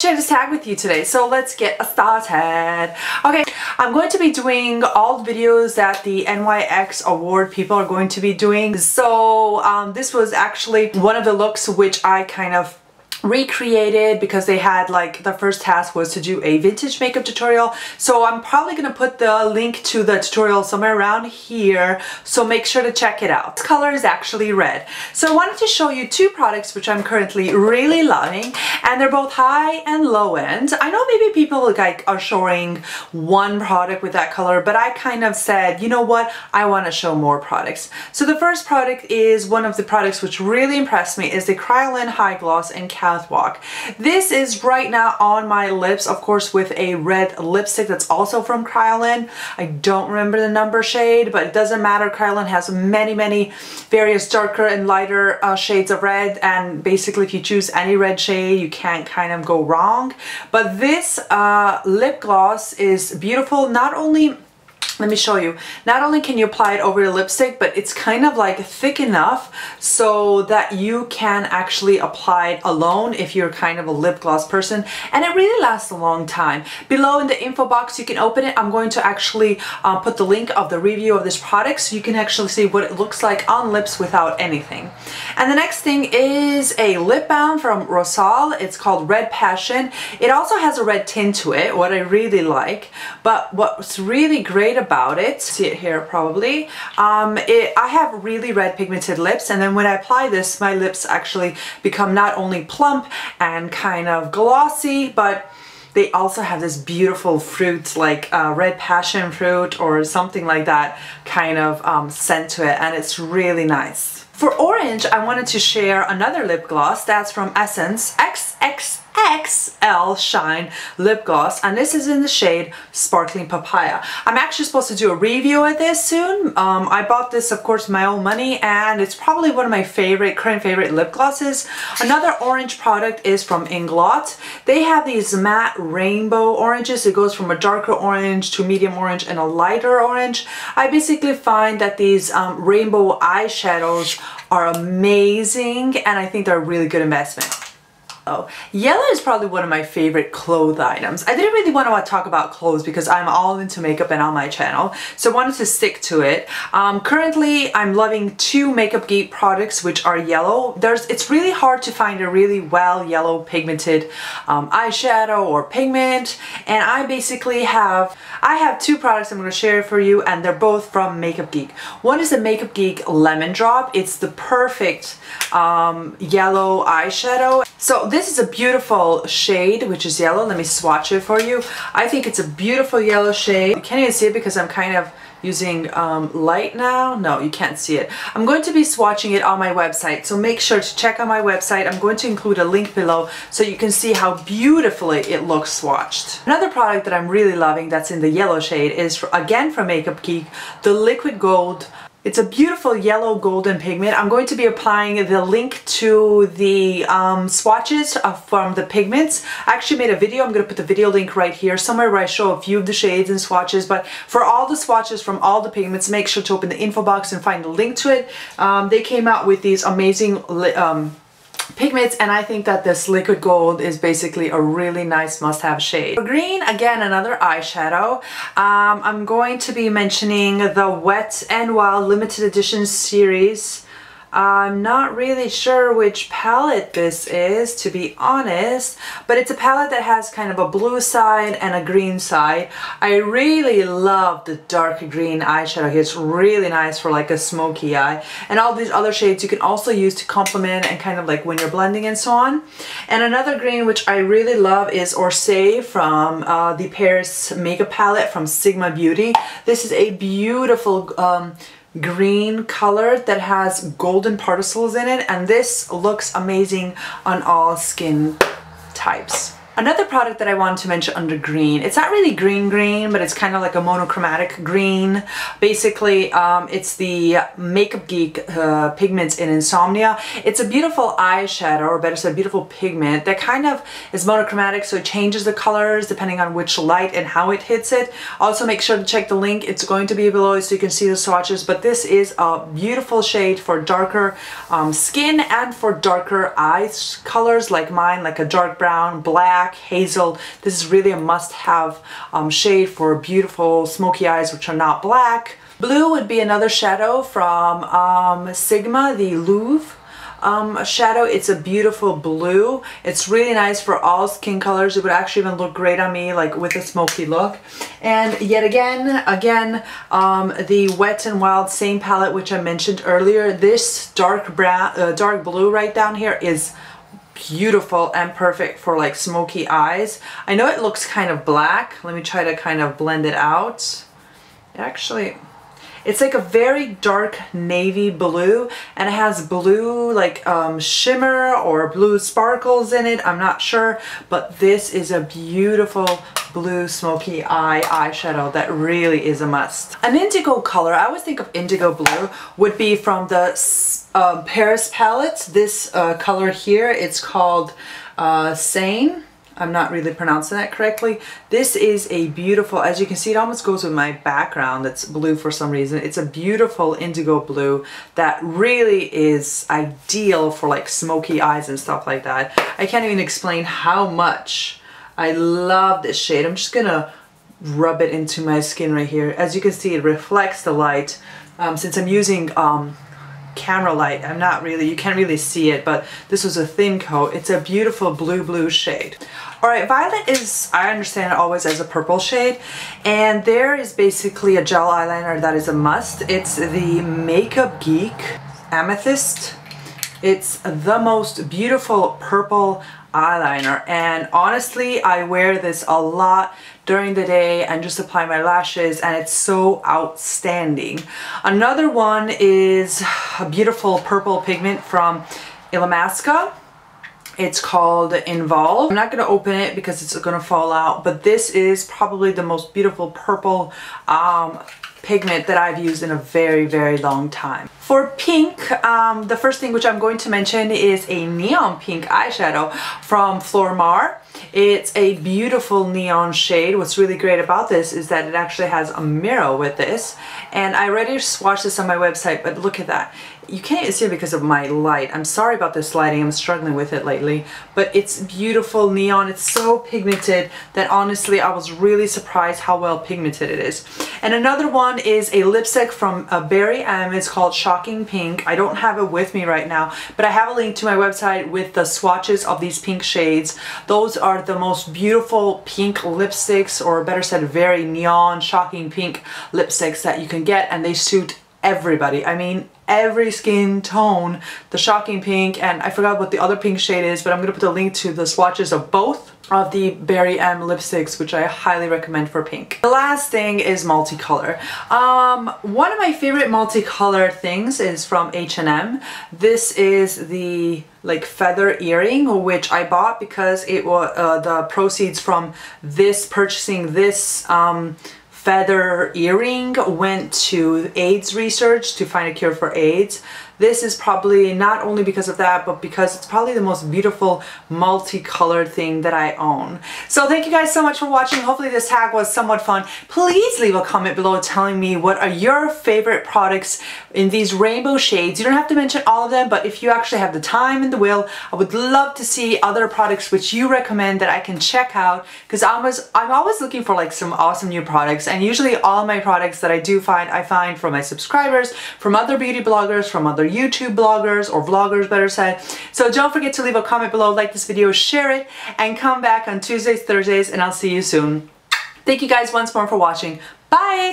Share this tag with you today, so let's get started. Okay, I'm going to be doing all the videos that the NYX award people are going to be doing. So this was actually one of the looks which I kind of recreated because they had, like, the first task was to do a vintage makeup tutorial. So I'm probably gonna put the link to the tutorial somewhere around here, so make sure to check it out. This color is actually red. So I wanted to show you two products which I'm currently really loving, and they're both high and low end. I know maybe people like are showing one product with that color, but I kind of said, you know what, I want to show more products. So the first product is one of the products which really impressed me, is the Kryolan High Gloss and Catwalk. This is right now on my lips, of course, with a red lipstick that's also from Kryolan. I don't remember the number shade, but it doesn't matter. Kryolan has many various darker and lighter shades of red, and basically if you choose any red shade, you can't kind of go wrong. But this lip gloss is beautiful. Not only, let me show you, not only can you apply it over your lipstick, but it's kind of like thick enough so that you can actually apply it alone if you're kind of a lip gloss person, and it really lasts a long time. Below in the info box you can open it. I'm going to actually put the link of the review of this product so you can actually see what it looks like on lips without anything. And the next thing is a lip balm from Rosal. It's called Red Passion. It also has a red tint to it, what I really like, but what's really great about it, see it here probably, I have really red pigmented lips, and then when I apply this, my lips actually become not only plump and kind of glossy, but they also have this beautiful fruit, like red passion fruit or something like that kind of scent to it, and it's really nice. For orange, I wanted to share another lip gloss that's from Essence, XXXL Shine Lip Gloss, and this is in the shade Sparkling Papaya. I'm actually supposed to do a review of this soon. I bought this, of course, with my own money, and it's probably one of my current favorite lip glosses. Another orange product is from Inglot. They have these matte rainbow oranges. It goes from a darker orange to medium orange and a lighter orange. I basically find that these rainbow eyeshadows are amazing, and I think they're a really good investment. Yellow is probably one of my favorite clothes items. I didn't really want to talk about clothes because I'm all into makeup and on my channel, so I wanted to stick to it. Currently, I'm loving two Makeup Geek products which are yellow. It's really hard to find a really well yellow pigmented eyeshadow or pigment, and I have two products I'm going to share for you, and they're both from Makeup Geek. One is the Makeup Geek Lemon Drop. It's the perfect yellow eyeshadow. So this is a beautiful shade which is yellow. Let me swatch it for you. I think it's a beautiful yellow shade. You can't even see it because I'm kind of using light now. No, you can't see it. I'm going to be swatching it on my website, so make sure to check on my website. I'm going to include a link below so you can see how beautifully it looks swatched. Another product that I'm really loving that's in the yellow shade is, again from Makeup Geek, the Liquid Gold. It's a beautiful yellow golden pigment. I'm going to be applying the link to the swatches from the pigments. I actually made a video. I'm going to put the video link right here somewhere where I show a few of the shades and swatches, but for all the swatches from all the pigments, make sure to open the info box and find the link to it. They came out with these amazing pigments, and I think that this Liquid Gold is basically a really nice must-have shade. For green, again, another eyeshadow. I'm going to be mentioning the Wet n Wild limited edition series. I'm not really sure which palette this is, to be honest, but it's a palette that has kind of a blue side and a green side. I really love the dark green eyeshadow here. It's really nice for like a smoky eye, and all these other shades you can also use to complement and kind of like when you're blending and so on. And another green which I really love is Orsay from the Paris Makeup Palette from Sigma Beauty. This is a beautiful green color that has golden particles in it, and this looks amazing on all skin types. Another product that I wanted to mention under green, it's not really green, but it's kind of like a monochromatic green. Basically, it's the Makeup Geek Pigments in Insomnia. It's a beautiful eyeshadow, or better said, a beautiful pigment that kind of is monochromatic, so it changes the colors depending on which light and how it hits it. Also, make sure to check the link. It's going to be below so you can see the swatches, but this is a beautiful shade for darker skin and for darker eyes colors like mine, like a dark brown, black, black hazel. This is really a must-have shade for beautiful smoky eyes which are not black. Blue would be another shadow from Sigma, the Louvre shadow. It's a beautiful blue. It's really nice for all skin colors. It would actually even look great on me, like with a smoky look. And yet again, the Wet n Wild, same palette which I mentioned earlier. This dark brown, dark blue right down here is beautiful and perfect for like smoky eyes. I know it looks kind of black. Let me try to kind of blend it out. Actually, it's like a very dark navy blue, and it has blue like shimmer or blue sparkles in it, I'm not sure, but this is a beautiful blue smoky eye eyeshadow that really is a must. An indigo color, I always think of indigo blue, would be from the Paris palette. This color here, it's called Seine. I'm not really pronouncing that correctly. This is a beautiful, as you can see, it almost goes with my background that's blue for some reason. It's a beautiful indigo blue that really is ideal for like smoky eyes and stuff like that. I can't even explain how much I love this shade. I'm just gonna rub it into my skin right here. As you can see, it reflects the light. Since I'm using camera light, I'm not really, you can't really see it, but this was a thin coat. It's a beautiful blue shade. All right, violet is, I understand it always as a purple shade, and there is basically a gel eyeliner that is a must. It's the Makeup Geek Amethyst. It's the most beautiful purple eyeliner, and honestly I wear this a lot during the day and just apply my lashes, and it's so outstanding. Another one is a beautiful purple pigment from Illamasqua. It's called Involve. I'm not going to open it because it's going to fall out, but this is probably the most beautiful purple pigment that I've used in a very long time. For pink, the first thing which I'm going to mention is a neon pink eyeshadow from Flormar. It's a beautiful neon shade. What's really great about this is that it actually has a mirror with this, and I already swatched this on my website, but look at that. You can't see it because of my light. I'm sorry about this lighting, I'm struggling with it lately, but it's beautiful neon. It's so pigmented that honestly I was really surprised how well pigmented it is. And another one is a lipstick from Barry M. It's called Shocking Pink. I don't have it with me right now, but I have a link to my website with the swatches of these pink shades. Those are the most beautiful pink lipsticks, or better said, very neon, shocking pink lipsticks that you can get, and they suit everybody. I mean, every skin tone. The Shocking Pink, and I forgot what the other pink shade is, but I'm gonna put a link to the swatches of both of the Barry M lipsticks, which I highly recommend for pink. The last thing is multicolor. One of my favorite multicolor things is from H&M. This is the like feather earring, which I bought because it was the proceeds from this purchasing this feather earring went to AIDS research to find a cure for AIDS. This is probably not only because of that, but because it's probably the most beautiful multicolored thing that I own. So thank you guys so much for watching. Hopefully this hack was somewhat fun. Please leave a comment below telling me what are your favorite products in these rainbow shades. You don't have to mention all of them, but if you actually have the time and the will, I would love to see other products which you recommend that I can check out, because I'm always looking for like some awesome new products, and usually all my products that I do find, I find from my subscribers, from other beauty bloggers, from other YouTube bloggers or vloggers, better said. So don't forget to leave a comment below, like this video, share it, and come back on Tuesdays, Thursdays, and I'll see you soon. Thank you guys once more for watching. Bye!